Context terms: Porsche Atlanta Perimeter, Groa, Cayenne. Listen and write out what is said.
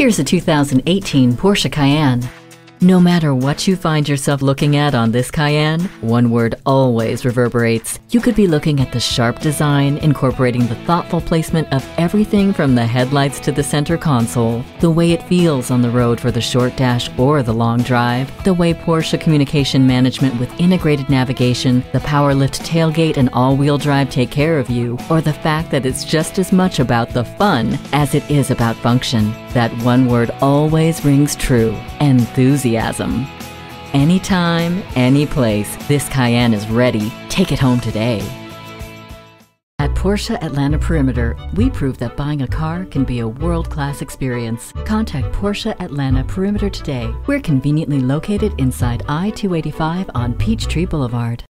Here's a 2018 Porsche Cayenne. No matter what you find yourself looking at on this Cayenne, one word always reverberates. You could be looking at the sharp design, incorporating the thoughtful placement of everything from the headlights to the center console, the way it feels on the road for the short dash or the long drive, the way Porsche communication management with integrated navigation, the power lift tailgate and all-wheel drive take care of you, or the fact that it's just as much about the fun as it is about function. That one word always rings true: enthusiasm. Anytime, any place, this Cayenne is ready. Take it home today. At Porsche Atlanta Perimeter, we prove that buying a car can be a world-class experience. Contact Porsche Atlanta Perimeter today. We're conveniently located inside I-285 on Peachtree Boulevard.